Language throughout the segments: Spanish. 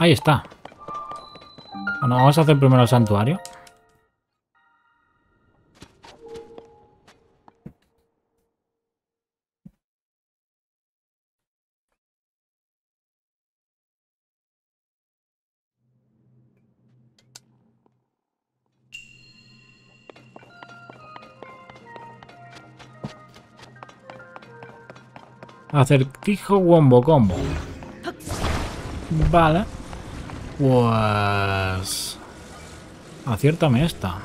Ahí está. Bueno, vamos a hacer primero el santuario. Acertijo Wombo Combo. Vale. Pues... aciértame esta.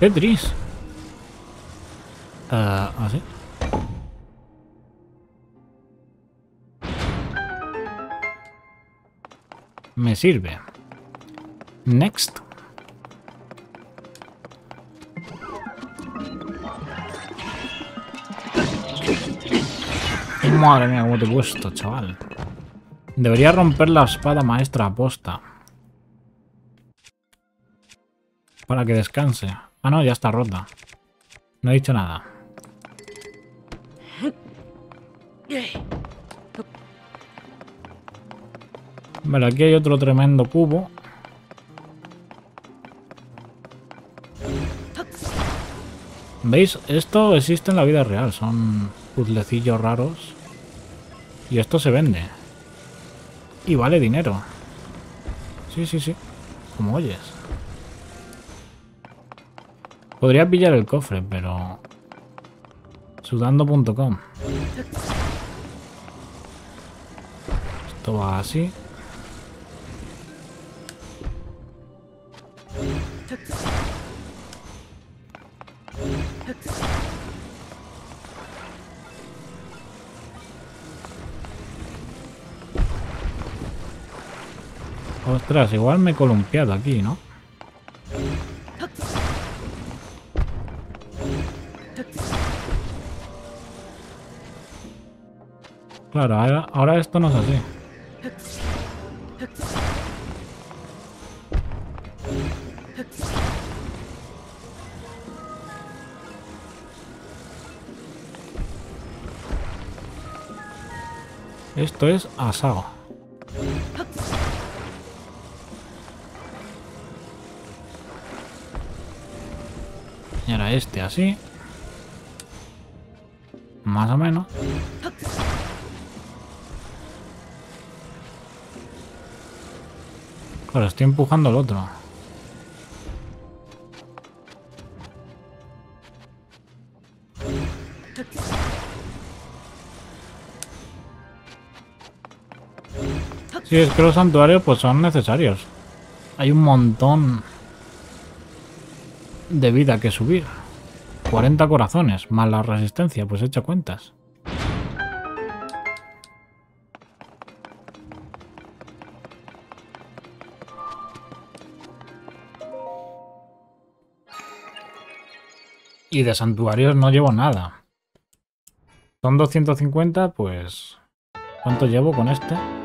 Tetris. Así. Me sirve. Next. Madre mía, cómo te he puesto, chaval. Debería romper la espada maestra aposta. Para que descanse. Ah, no, ya está rota. No he dicho nada. Vale, aquí hay otro tremendo cubo. ¿Veis? Esto existe en la vida real. Son puzzlecillos raros. Y esto se vende. Y vale dinero. Sí, sí, sí. Como oyes. Podría pillar el cofre, pero... Sudando.com. Esto va así. Ostras, igual me he columpiado aquí, ¿no? Claro, ahora esto no es así. Esto es asado. Y ahora este así. Más o menos. Claro, estoy empujando al otro. Sí, es que los santuarios pues son necesarios. Hay un montón de vida que subir. 40 corazones, más la resistencia, pues echa cuentas. Y de santuarios no llevo nada. Son 250, pues... ¿Cuánto llevo con este?